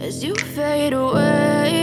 As you fade away.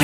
I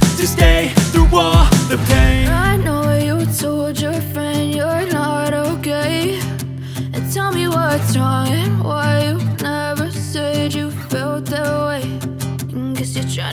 to stay through all the pain. I know you told your friend you're not okay, and tell me what's wrong and why you never said you felt that way. Guess you're trying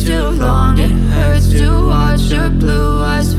Too long, it hurts to watch your blue eyes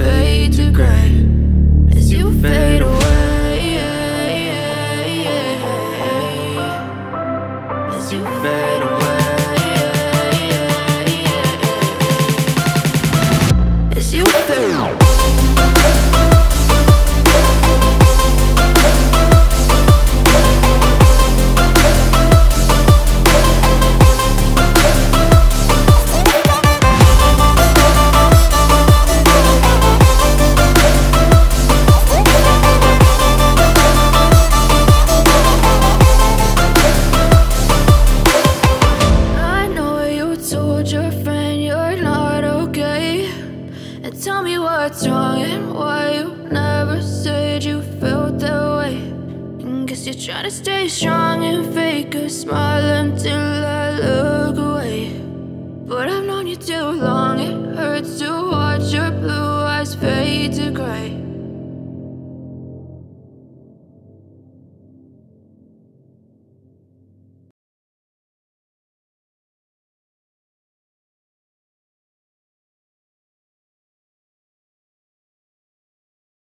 fade to gray